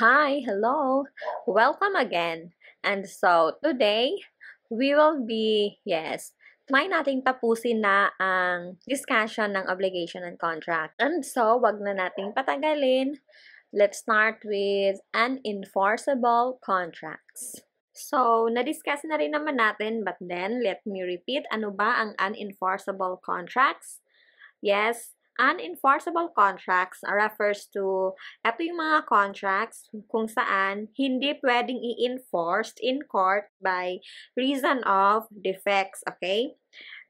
Hi, hello, welcome again. And so today we will be, try nating tapusin na ang discussion ng obligation and contract. And so wag na nating patagalin. Let's start with unenforceable contracts. So na-discuss na rin naman natin, but then let me repeat, ano ba ang unenforceable contracts? Yes. Unenforceable contracts refers to ito yung mga contracts kung saan hindi pwedeng i-enforced in court by reason of defects, okay?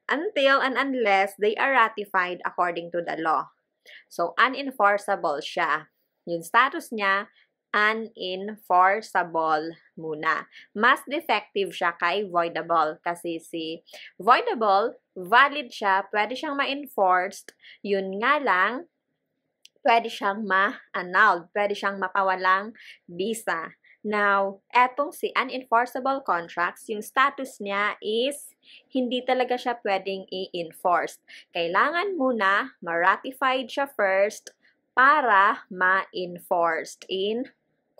Until and unless they are ratified according to the law. So, unenforceable siya. Yung status niya, unenforceable muna. Mas defective siya kay voidable kasi si voidable, valid siya, pwede siyang ma-enforced, yun nga lang, pwede siyang ma-annulled, pwede siyang mapawalang visa. Now, etong si unenforceable contracts, yung status niya is hindi talaga siya pwedeng i-enforced. Kailangan muna, ma-ratified siya first para ma-enforced in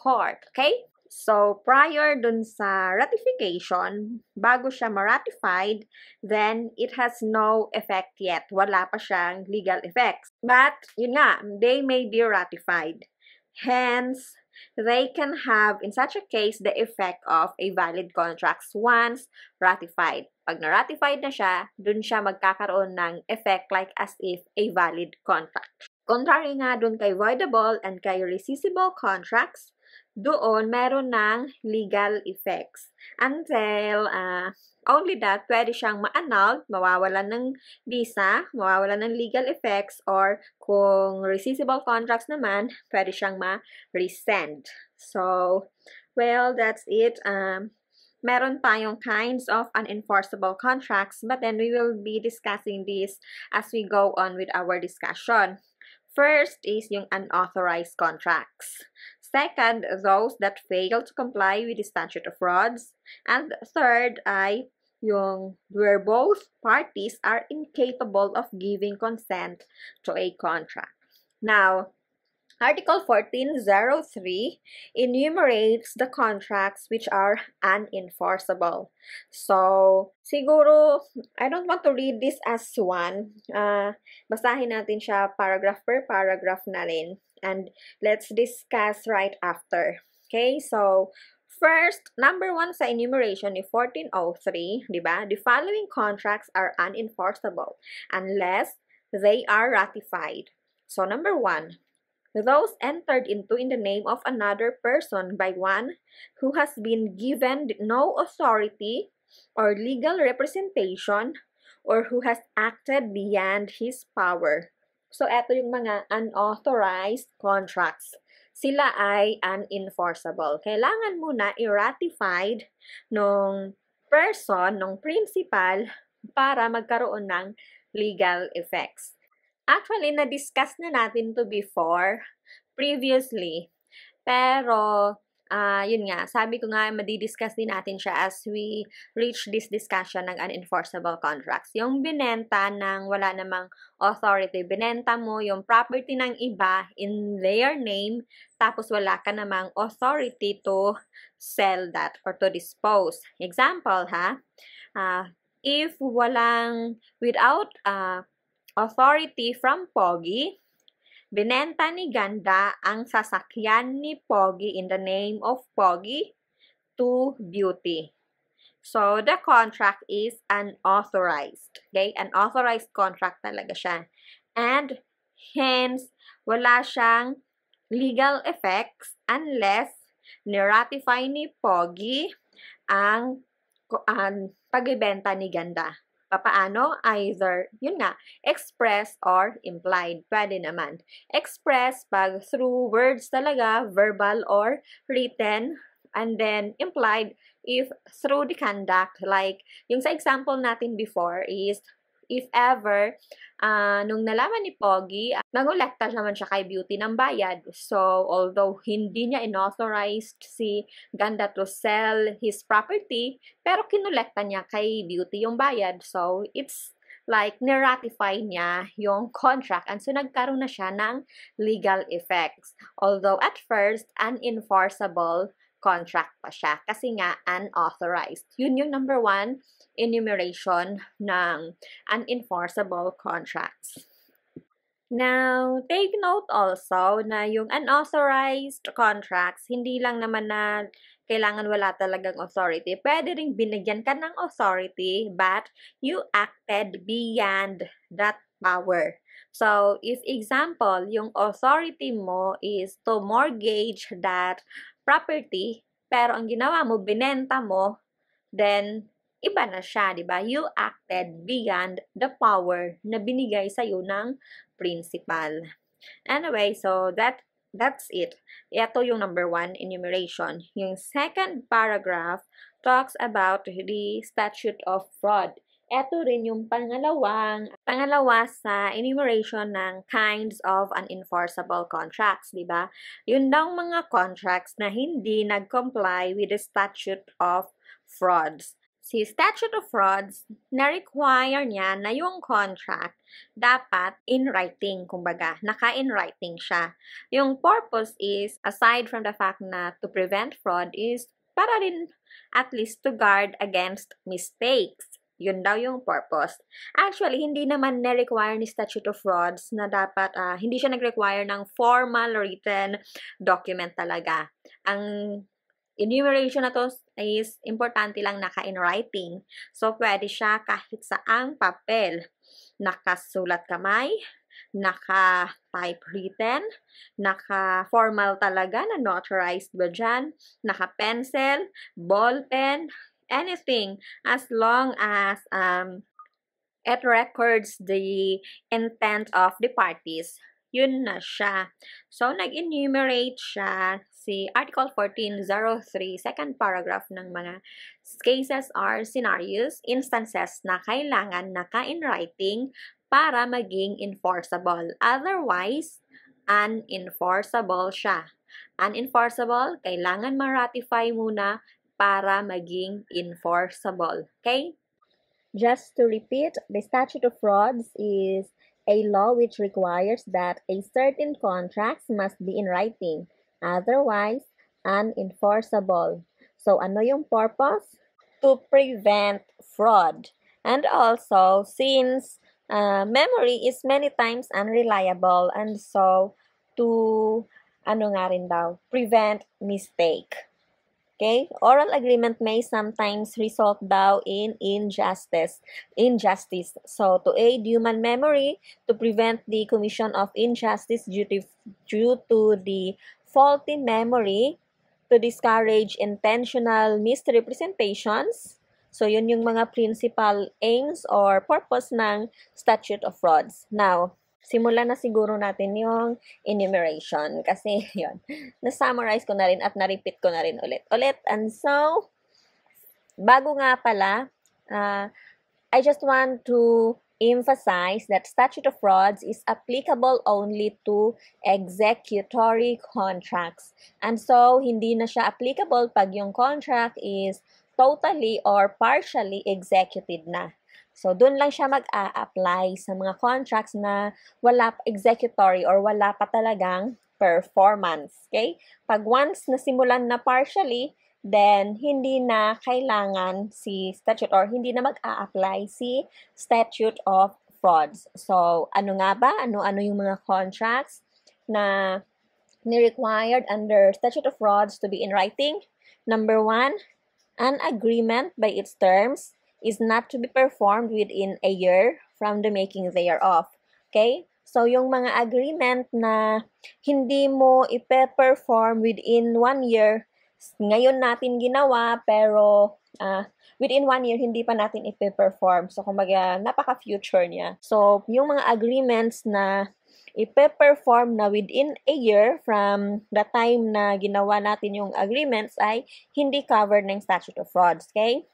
court, okay? So, prior dun sa ratification, bago siya ma-ratified, then it has no effect yet. Wala pa siyang legal effects. But, yun nga, they may be ratified. Hence, they can have, in such a case, the effect of a valid contract once ratified. Pag na-ratified na siya, dun siya magkakaroon ng effect like as if a valid contract. Contrary nga dun kay voidable and kay rescissionable contracts, doon, meron ng legal effects. Until, only that, pwede siyang ma-annulled, mawawalan ng visa, mawawalan ng legal effects, or kung rescissionable contracts naman, pwede siyang ma-rescind. So, well, that's it. Meron tayong kinds of unenforceable contracts, but then we will be discussing this as we go on with our discussion. First is yung unauthorized contracts. Second, those that fail to comply with the statute of frauds. And third ay yung where both parties are incapable of giving consent to a contract. Now, Article 1403 enumerates the contracts which are unenforceable. So, siguro, I don't want to read this as one. Basahin natin siya paragraph per paragraph na rin. And let's discuss right after. Okay, so first, number one sa enumeration ni 1403, di ba? The following contracts are unenforceable unless they are ratified. So, number one, those entered into in the name of another person by one who has been given no authority or legal representation or who has acted beyond his power. So, eto yung mga unauthorized contracts. Sila ay unenforceable. Kailangan muna i-ratified nung person, nung principal, para magkaroon ng legal effects. Actually, na-discuss na natin to before, previously. Pero, yun nga, sabi ko nga, madidiscuss din natin siya as we reach this discussion ng unenforceable contracts. Yung binenta ng wala namang authority, binenta mo yung property ng iba in their name, tapos wala ka namang authority to sell that or to dispose. Example, ha? If walang, without authority from Pogi, binenta ni Ganda ang sasakyan ni Pogi in the name of Pogi to Beauty. So, the contract is unauthorized. Okay? Unauthorized contract talaga siya. And, hence, wala siyang legal effects unless ni-ratify ni Pogi ang pagbebenta ni Ganda. Paano? Either, yun nga, express or implied. Pwede naman. Express, pag through words talaga, verbal or written, and then implied if through the conduct. Like, yung sa example natin before is, if ever, nung nalaman ni Pogi, nagolekta naman siya kay Beauty ng bayad. So, although hindi niya inauthorized si Ganda to sell his property, pero kinolekta niya kay Beauty yung bayad. So, it's like niratify niya yung contract, and so nagkaroon na siya ng legal effects. Although at first, unenforceable contract pa siya kasi nga unauthorized. Yun yung number one enumeration ng unenforceable contracts. Now, take note also na yung unauthorized contracts, hindi lang naman na kailangan wala talagang authority. Pwede rin binigyan ka ng authority but you acted beyond that power. So, if example, yung authority mo is to mortgage that property, pero ang ginawa mo, binenta mo, then iba na siya, di ba? You acted beyond the power na binigay sa'yo ng principal. Anyway, so that's it. Ito yung number one enumeration. Yung second paragraph talks about the statute of fraud. Ito rin yung pangalawa sa enumeration ng kinds of unenforceable contracts, di ba? Yun daw mga contracts na hindi nag-comply with the statute of frauds. Si Statute of Frauds, na-require niya na yung contract dapat in writing, kumbaga, naka-in writing siya. Yung purpose is, aside from the fact na to prevent fraud, is para rin at least to guard against mistakes. Yun daw yung purpose. Actually, hindi naman na-require ni Statute of Frauds na dapat, hindi siya nag-require ng formal written document talaga. Ang enumeration na to is importante lang naka-in writing. So, pwede siya kahit saang papel. Nakasulat kamay, naka-typewritten, naka-formal talaga na notarized ba dyan, naka-pencil, ballpen, anything as long as it records the intent of the parties. Yun na siya. So, nag-enumerate siya si Article 14.03, second paragraph ng mga cases or scenarios, instances na kailangan naka-in writing para maging enforceable. Otherwise, unenforceable siya. Unenforceable, kailangan ma-ratify muna para maging enforceable. Okay? Just to repeat, the statute of frauds is a law which requires that a certain contract must be in writing, otherwise unenforceable. So, ano yung purpose? To prevent fraud. And also, since memory is many times unreliable, and so to, ano nga rin daw, prevent mistake. Okay? Oral agreement may sometimes result daw in injustice. So, to aid human memory, to prevent the commission of injustice due to the faulty memory, to discourage intentional misrepresentations. So, yun yung mga principal aims or purpose ng Statute of Frauds. Now, simulan na siguro natin yung enumeration kasi yun, na-summarize ko na rin at na-repeat ko na rin ulit. And so, bago nga pala, I just want to emphasize that Statute of Frauds is applicable only to executory contracts. And so, hindi na siya applicable pag yung contract is totally or partially executed na. So, doon lang siya mag-a-apply sa mga contracts na wala executory or wala pa talagang performance. Okay? Pag once nasimulan na partially, then hindi na kailangan si statute or hindi na mag-a-apply si Statute of Frauds. So, ano nga ba? Ano-ano yung mga contracts na ni-required under Statute of Frauds to be in writing? Number one, an agreement by its terms is not to be performed within a year from the making thereof. Okay? So, yung mga agreement na hindi mo ipe-perform within 1 year, ngayon natin ginawa, pero within 1 year, hindi pa natin ipe-perform. So, kumbaga, napaka-future niya. So, yung mga agreements na ipe-perform na within a year from the time na ginawa natin yung agreements ay hindi covered ng Statute of Frauds. Okay?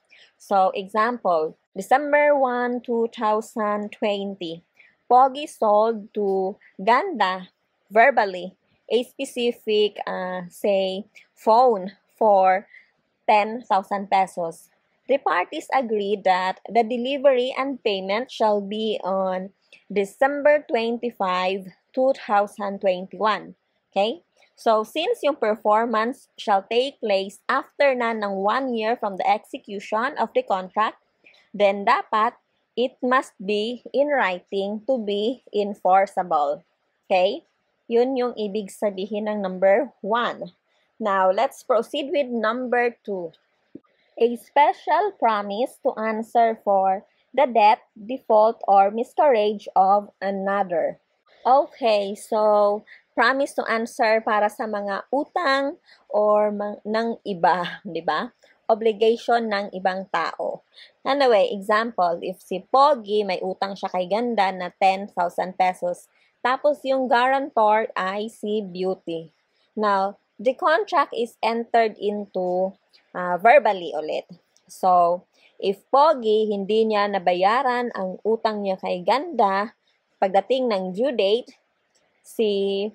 So, example, December 1, 2020, Pogi sold to Ganda verbally a specific, say, phone for 10,000 pesos. The parties agreed that the delivery and payment shall be on December 25, 2021. Okay? So, since yung performance shall take place after na ng 1 year from the execution of the contract, then dapat it must be in writing to be enforceable. Okay? Yun yung ibig sabihin ng number 1. Now, let's proceed with number 2. A special promise to answer for the death, default, or miscarriage of another. Okay, so promise to answer para sa mga utang or ng iba, di ba? Obligation ng ibang tao. Anyway, example, if si Pogi may utang siya kay Ganda na 10,000 pesos, tapos yung guarantor ay si Beauty. Now, the contract is entered into verbally ulit. So, if Pogi hindi niya nabayaran ang utang niya kay Ganda, pagdating ng due date, si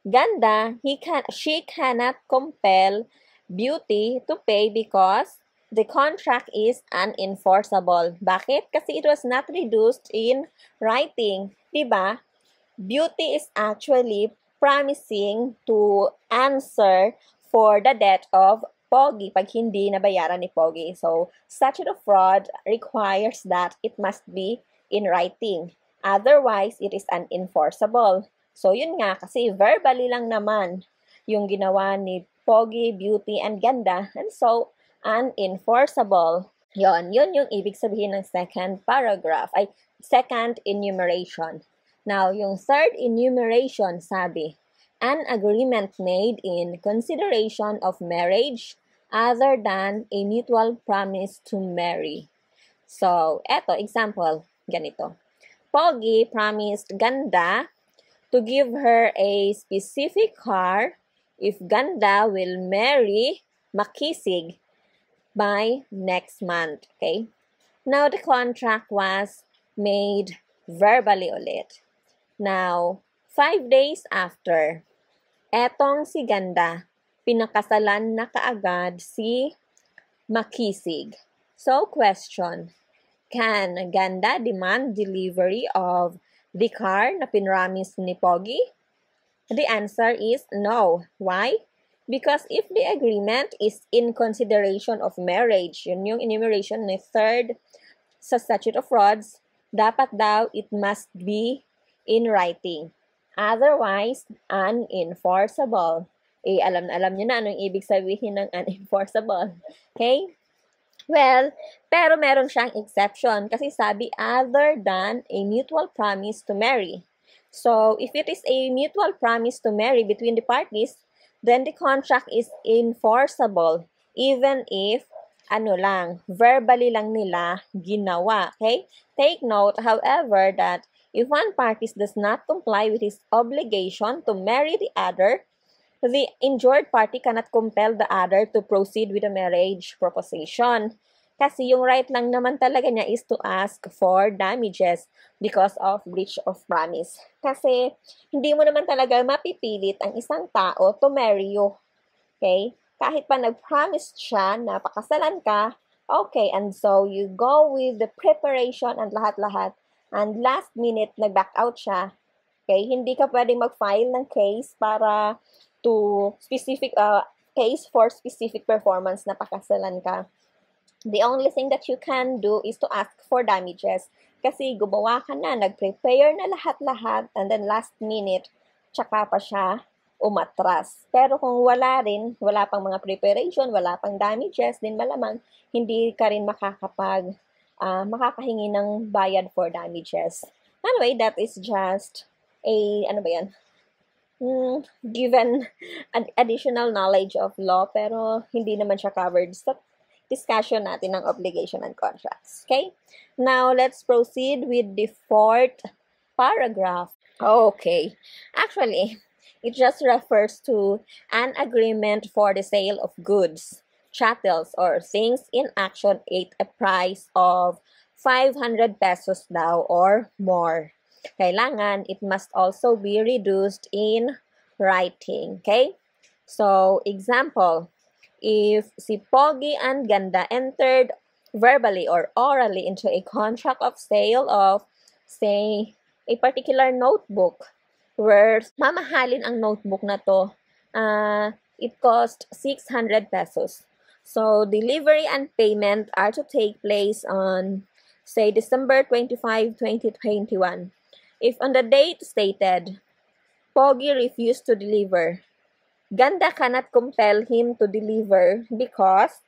Ganda, she cannot compel Beauty to pay because the contract is unenforceable. Bakit? Kasi it was not reduced in writing. Diba? Beauty is actually promising to answer for the debt of Pogi pag hindi nabayaran ni Pogi. So, statute of fraud requires that it must be in writing. Otherwise, it is unenforceable. So, yun nga, kasi verbally lang naman yung ginawa ni Pogi, Beauty, and Ganda. And so, unenforceable. Yun, yun yung ibig sabihin ng second paragraph, ay second enumeration. Now, yung third enumeration, sabi, an agreement made in consideration of marriage other than a mutual promise to marry. So, eto, example, ganito. Pogi promised Ganda to give her a specific car if Ganda will marry Makisig by next month. Okay? Now, the contract was made verbally ulit. Now, 5 days after, etong si Ganda, pinakasalan na kaagad si Makisig. So, question, can Ganda demand delivery of the car na pinramis ni Pogi? The answer is no. Why? Because if the agreement is in consideration of marriage, yun yung enumeration ni third sa statute of frauds, dapat daw it must be in writing. Otherwise, unenforceable. Eh, alam nyo na anong ibig sabihin ng unenforceable. Okay? Well, pero meron siyang exception kasi sabi other than a mutual promise to marry. So, if it is a mutual promise to marry between the parties, then the contract is enforceable even if ano lang, verbally lang nila ginawa. Okay? Take note, however, that if one party does not comply with his obligation to marry the other, the injured party cannot compel the other to proceed with a marriage proposition. Kasi yung right lang naman talaga niya is to ask for damages because of breach of promise. Kasi hindi mo naman talaga mapipilit ang isang tao to marry you. Okay? Kahit pa nag-promise siya na pakasalan ka, okay, and so you go with the preparation and lahat-lahat. And last minute, nag-back out siya. Okay, hindi ka pwedeng mag-file ng case para to specific, case for specific performance na pakasalan ka. The only thing that you can do is to ask for damages. Kasi gumawa ka na, nag-prepare na lahat-lahat, and then last minute, tsaka pa siya umatras. Pero kung wala rin, wala pang mga preparation, wala pang damages, din malamang hindi ka rin makakapag makakahingi ng bayad for damages. Anyway, that is just a, ano ba yan? Given additional knowledge of law, pero hindi naman siya covered sa discussion natin ng obligation and contracts. Okay? Now, let's proceed with the fourth paragraph. Okay. Actually, it just refers to an agreement for the sale of goods, chattels, or things in action at a price of 500 pesos daw or more. Kailangan, it must also be reduced in writing. Okay? So, example, if si Pogi and Ganda entered verbally or orally into a contract of sale of, say, a particular notebook where mamahalin ang notebook na to. It cost 600 pesos. So, delivery and payment are to take place on, say, December 25, 2021. If on the date stated, Pogi refused to deliver, Ganda cannot compel him to deliver because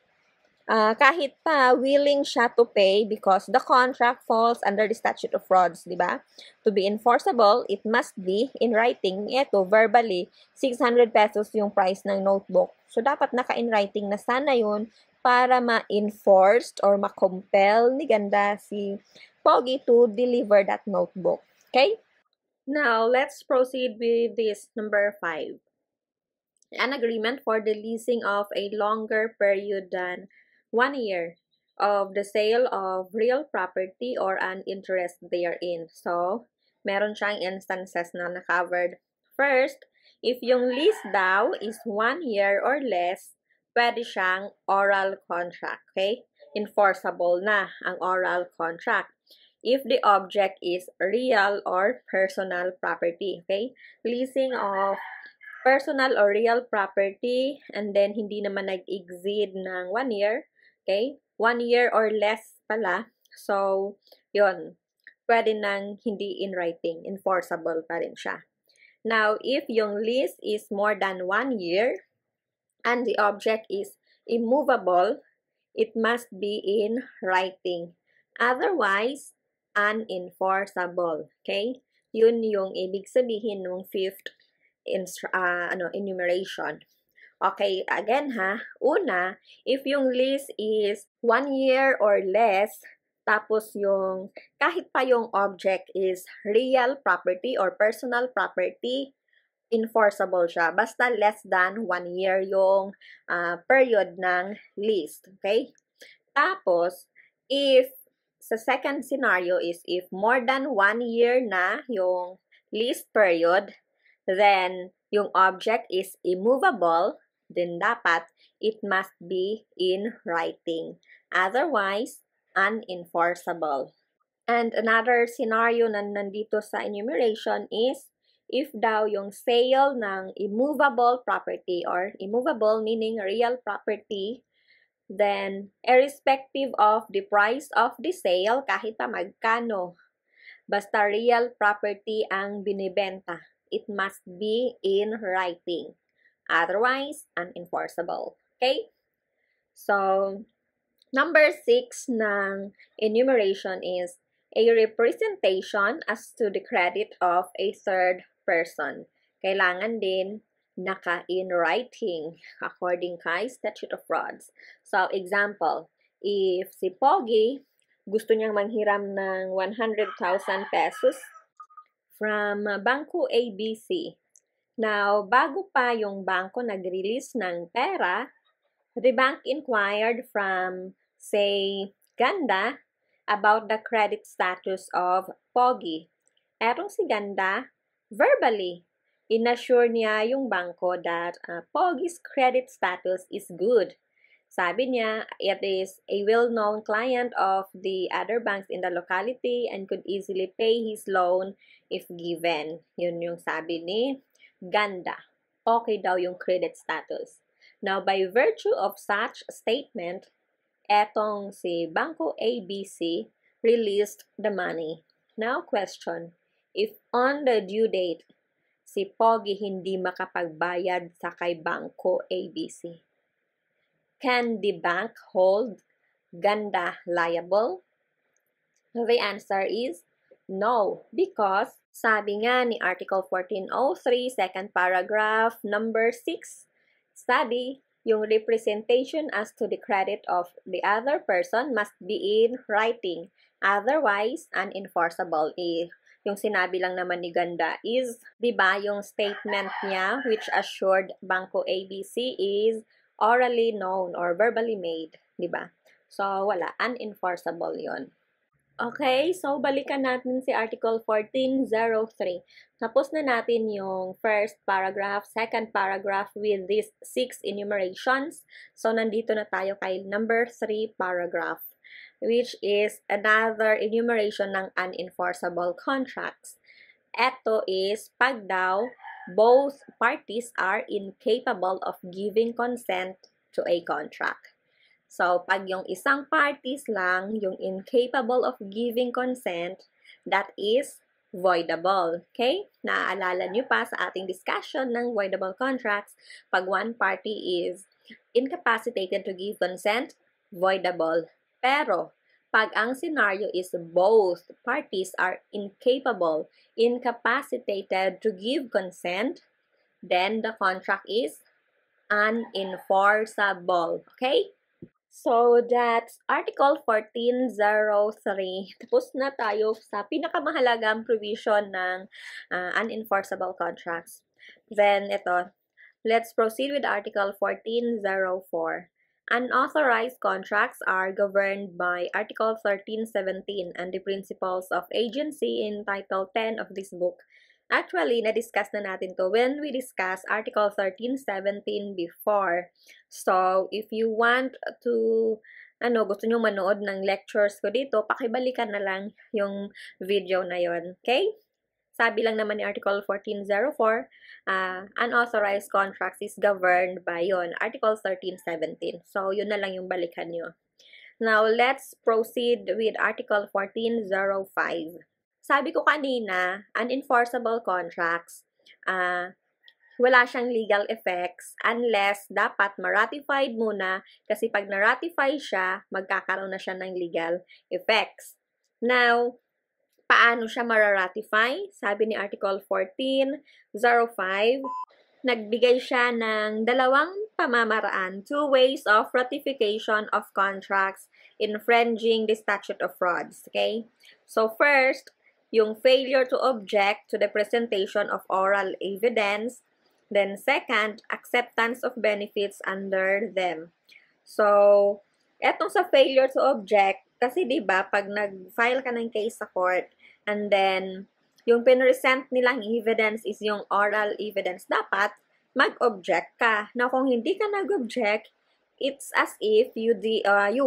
kahit pa willing siya to pay because the contract falls under the statute of frauds, diba? To be enforceable, it must be in writing. Ito, verbally, 600 pesos yung price ng notebook. So, dapat naka-in writing na sana yun para ma-enforced or ma-compel ni Ganda si Pogi to deliver that notebook. Okay? Now, let's proceed with this number 5. An agreement for the leasing of a longer period than 1 year of the sale of real property or an interest therein. So, meron siyang instances na na-covered. First, if yung lease daw is 1 year or less, pwede siyang oral contract, okay? Enforceable na ang oral contract. If the object is real or personal property, okay? Leasing of personal or real property, and then hindi naman nag-exceed ng 1 year, okay? 1 year or less pala. So, yun. Pwede nang hindi in writing. Enforceable pa rin siya. Now, if yung lease is more than 1 year, and the object is immovable, it must be in writing. Otherwise, unenforceable, okay? Yun yung ibig sabihin ng fifth enumeration. Okay, again ha, una, if yung lease is 1 year or less, tapos yung, kahit pa yung object is real property or personal property, enforceable siya. Basta less than 1 year yung period ng lease, okay? Tapos, if, sa second scenario is if more than 1 year na yung lease period, then yung object is immovable, then dapat it must be in writing. Otherwise, unenforceable. And another scenario na nandito sa enumeration is if daw yung sale ng immovable property or immovable meaning real property, then irrespective of the price of the sale, kahit pa magkano, basta real property ang binibenta. It must be in writing. Otherwise, unenforceable. Okay? So, number 6 ng enumeration is a representation as to the credit of a third person. Kailangan din naka-in writing according kay statute of frauds. So, example, if si Pogi gusto niyang manghiram ng 100,000 pesos from Bangko ABC. Now, bago pa yung bangko nag-release ng pera, the bank inquired from, say, Ganda about the credit status of Pogi. Etong si Ganda, verbally, inassure niya yung bangko that Pogi's credit status is good. Sabi niya, it is a well-known client of the other banks in the locality and could easily pay his loan if given. Yun yung sabi ni Ganda. Okay daw yung credit status. Now, by virtue of such statement, etong si Bangko ABC released the money. Now, question. If on the due date, si Pogi hindi makapagbayad sa kay Bangko ABC, can the bank hold Ganda liable? The answer is no, because sabi nga ni Article 1403, second paragraph, number 6, sabi yung representation as to the credit of the other person must be in writing. Otherwise, unenforceable. Yung sinabi lang naman ni Ganda is, diba yung statement niya which assured Bangko ABC is orally known or verbally made, diba? So, wala. Unenforceable yon. Okay, so balikan natin si Article 1403. Tapos na natin yung first paragraph, second paragraph with these 6 enumerations. So, nandito na tayo kay number 3 paragraph. which is another enumeration ng unenforceable contracts. Ito is pag daw both parties are incapable of giving consent to a contract. So, pag yung isang parties lang, yung incapable of giving consent, that is voidable. Okay? Naaalala nyo pa sa ating discussion ng voidable contracts, pag one party is incapacitated to give consent, voidable. Pero, pag ang scenario is both parties are incapable, incapacitated to give consent, then the contract is unenforceable. Okay? So, that's Article 1403. Tapos na tayo sa pinakamahalagang provision ng unenforceable contracts. Then, ito. Let's proceed with Article 1404. Unauthorized contracts are governed by Article 1317 and the principles of agency in Title 10 of this book. Actually, na-discuss na natin to when we discuss Article 1317 before. So, if you want to, gusto nyo manood ng lectures ko dito, pakibalikan na lang yung video na yon. Okay? Sabi lang naman ni Article 1404, unauthorized contracts is governed by yon, Article 1317. So, yun na lang yung balikan nyo. Now, let's proceed with Article 1405. Sabi ko kanina, unenforceable contracts, wala siyang legal effects unless dapat ma-ratified muna kasi pag na-ratify siya, magkakaroon na siya ng legal effects. Now, paano siya ma-ratify? Sabi ni Article 1405, nagbigay siya ng dalawang pamamaraan, two ways of ratification of contracts infringing the statute of frauds. Okay? So, first, yung failure to object to the presentation of oral evidence. Then second, acceptance of benefits under them. So, etong sa failure to object, kasi diba, pag nag-file ka ng case sa court, and then, yung pinresent nilang evidence is yung oral evidence, dapat mag-object ka. Now, kung hindi ka nag-object, it's as if you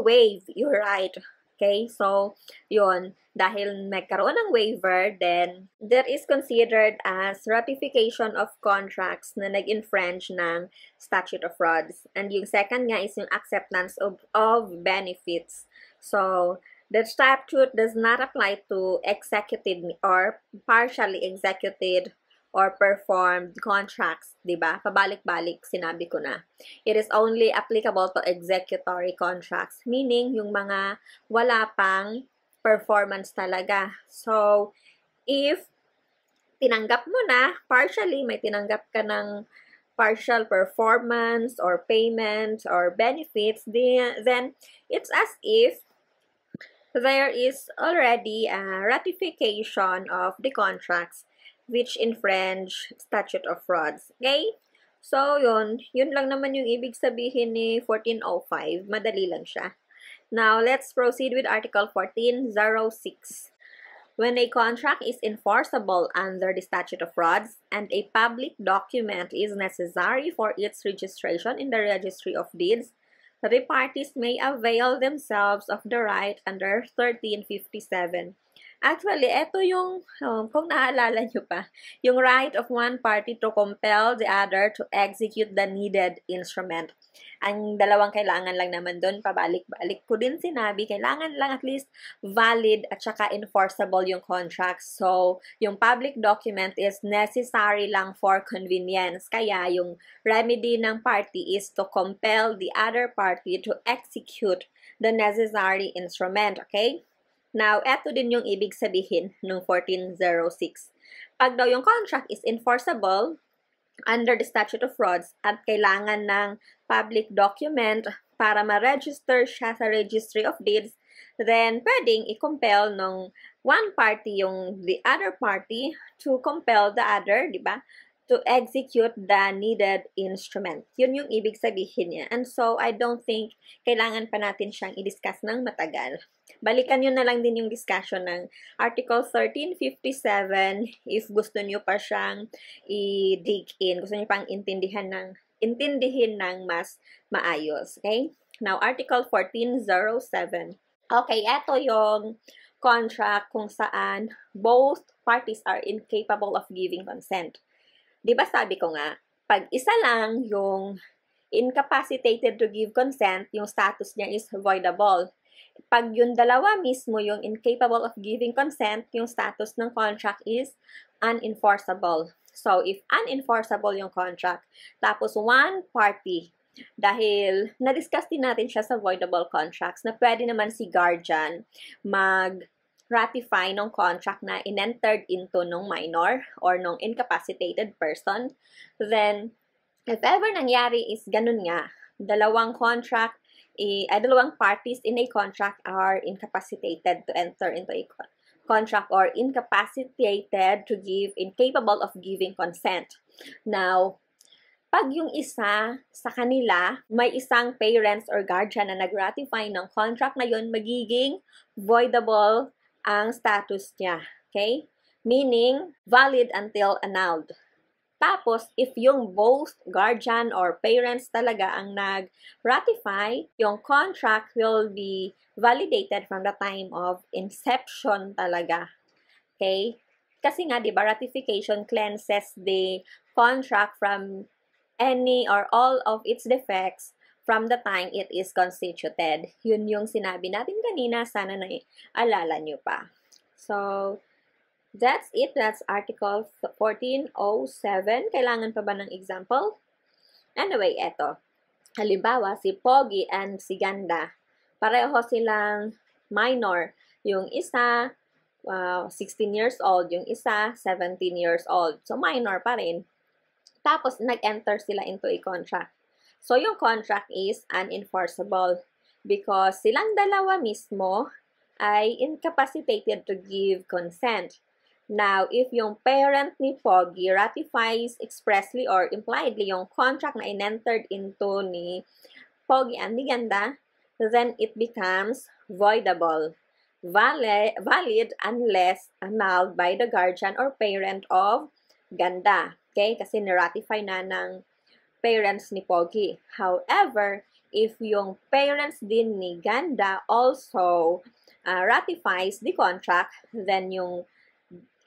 waive your right. Okay, so, yun, dahil nagkaroon ng waiver, then there is considered as ratification of contracts na nag-infringe ng statute of frauds. And yung second nga is yung acceptance of benefits. So, the statute does not apply to executed or partially executed or performed contracts, diba? Pabalik-balik, sinabi ko na. It is only applicable to executory contracts, meaning yung mga wala pang performance talaga. So, if tinanggap mo na, partially, may tinanggap ka ng partial performance or payment or benefits, then it's as if there is already a ratification of the contracts which infringe statute of frauds. Okay? So, yun lang naman yung ibig sabihin ni 1405. Madali lang siya. Now, let's proceed with Article 1406. When a contract is enforceable under the statute of frauds and a public document is necessary for its registration in the registry of deeds, the parties may avail themselves of the right under 1357. Actually, ito yung, kung naalala nyo pa, yung right of one party to compel the other to execute the needed instrument. Ang dalawang kailangan lang naman doon, pabalik-balik ko din sinabi, kailangan lang at least valid at saka enforceable yung contract. So, yung public document is necessary lang for convenience. Kaya yung remedy ng party is to compel the other party to execute the necessary instrument. Okay? Now, eto din yung ibig sabihin ng 1406. Pag daw yung contract is enforceable under the statute of frauds at kailangan ng public document para ma-register siya sa registry of deeds, then pwedeng i-compel ng one party yung the other party to compel the other, di ba, to execute the needed instrument. Yun yung ibig sabihin niya. And so, I don't think kailangan pa natin siyang i-discuss ng matagal. Balikan nyo na lang din yung discussion ng Article 1357 if gusto nyo pa siyang i-dig in. Gusto nyo pang intindihin ng mas maayos. Okay? Now, Article 1407. Okay, eto yung contract kung saan both parties are incapable of giving consent. Diba sabi ko nga, pag isa lang yung incapacitated to give consent, yung status niya is voidable. Pag yung dalawa mismo yung incapable of giving consent, yung status ng contract is unenforceable. So, if unenforceable yung contract, tapos one party, dahil na-discuss din natin siya sa voidable contracts na pwede naman si guardian mag-ratify ng contract na in-entered into ng minor or ng incapacitated person. Then, if ever nangyari is ganun nga, dalawang parties in a contract are incapacitated to enter into a contract or incapacitated to give, incapable of giving consent. Now, pag yung isa sa kanila, may isang parents or guardian na nag-ratify ng contract na yun, magiging voidable ang status niya. Okay? Meaning, valid until annulled. Tapos, if yung both guardian or parents talaga ang nag-ratify, yung contract will be validated from the time of inception talaga. Okay? Kasi nga, diba, ratification cleanses the contract from any or all of its defects from the time it is constituted. Yun yung sinabi natin kanina, sana naalala nyo pa. So, that's it. That's Article 1407. Kailangan pa ba ng example? Anyway, eto. Halimbawa, si Pogi and si Ganda. Pareho silang minor. Yung isa, 16 years old. Yung isa, 17 years old. So, minor pa rin. Tapos, nag-enter sila into a contract. So, yung contract is unenforceable because silang dalawa mismo ay incapacitated to give consent. Now, if yung parent ni Pogi ratifies expressly or impliedly yung contract na in-entered into ni Pogi and ni Ganda, then it becomes voidable, valid unless annulled by the guardian or parent of Ganda. Okay? Kasi niratify na ng parents ni Pogi. However, if yung parents din ni Ganda also ratifies the contract, then yung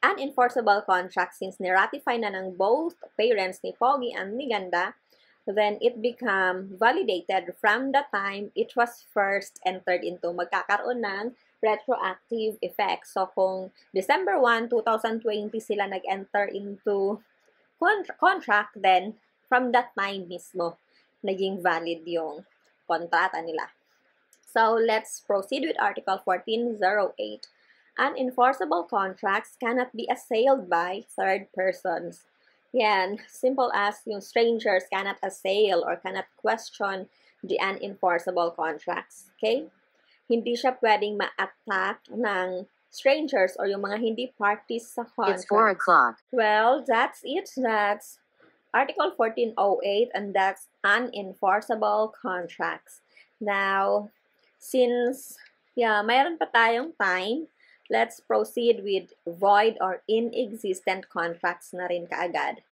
unenforceable contract, since niratify na ng both parents ni Pogi and ni Ganda, then it become validated from the time it was first entered into. Magkakaroon ng retroactive effect. So, kung December 1, 2020 sila nag-enter into contract, then from that time mismo, naging valid yung kontrata nila. So, let's proceed with Article 1408. Unenforceable contracts cannot be assailed by third persons. Yan, simple as yung strangers cannot assail or cannot question the unenforceable contracts. Okay? Hindi siya pwedeng ma-attack ng strangers or yung mga hindi parties sa contract. It's 4 o'clock. Well, that's it. That's Article 1408 and that's unenforceable contracts. Now, since mayroon pa tayong time, let's proceed with void or inexistent contracts na rin kaagad.